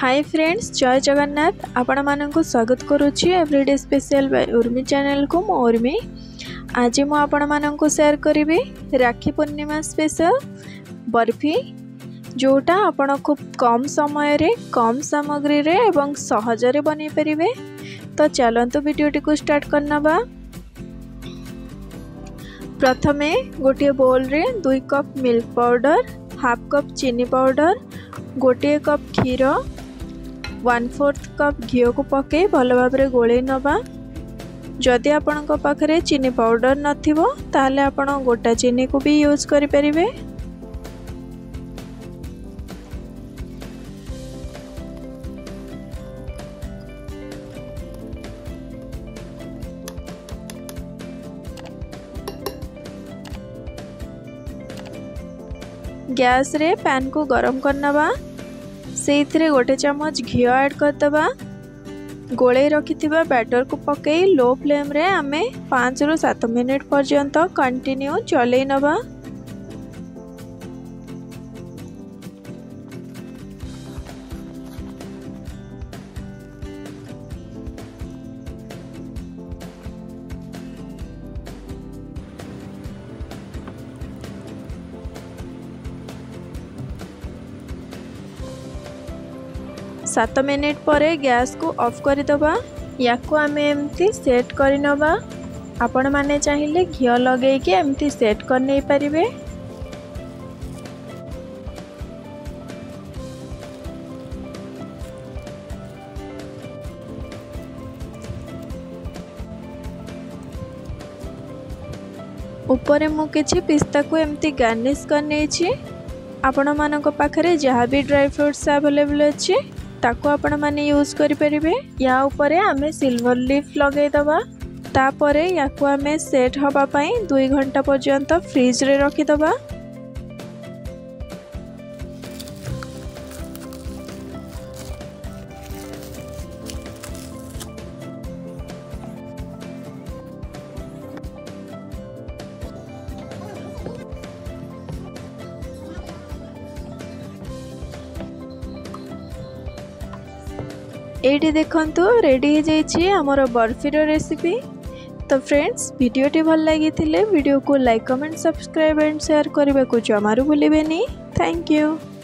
Hi friends, जय जगन्नाथ। आपण मानंकु स्वागत करुछि everyday special by Urmi channel को। मो उर्मी आज मो आपण मानंकु शेयर करिवे राखी पूर्णिमा स्पेशल बर्फी, जोटा आपण खूब कम समय रे, कम सामग्री रे एवं सहज रे बनि परिवे। तो चलंतु वीडियोटी को स्टार्ट करनबा। प्रथमे गोटे बोल रे 2 cup milk powder, half cup चीनी पाउडर, गोटे कप क्षीर, 1/4 कप घी को पके भल भाव में गोले नवा। जदि आपण पाखे चीनी पाउडर नथिबो ताले आपण गोटा चीनी को भी यूज करि परिवे। गैस रे पैन को गरम करनवा, से गोटे चम्मच घी ऐड करदबा। गोले रखि बैटर को पकई लो फ्लेम रे आमे 5 रु 7 मिनिट पर्यंत कंटिन्यू चले नवा। सात मिनिट पर गैस को ऑफ करदबा। या को आम एमती सेट करवा। आपण माने चाहिए घी लगे कि एमती सेट करने पारे। ऊपर मु किछि पिस्ता को एमती गार्निश करने छी। आपण मानक पाखरे जहाँ भी ड्राई फ्रूट्स अवेलेबल अछि ताको आपण माने यूज करि परिबे। या ऊपर आमे सिल्वर लीफ लगे दबा। तापरे याको आमे सेट होबा पई 2 घंटा पर्यंत फ्रिज रे रखि दबा। एटी देखंतु रेडी हो जाइए आमर बर्फी रेसिपी। तो फ्रेंड्स, वीडियोटी भल लगी वीडियो को like, comment, subscribe and share करने को जमारू भूलें। Thank you.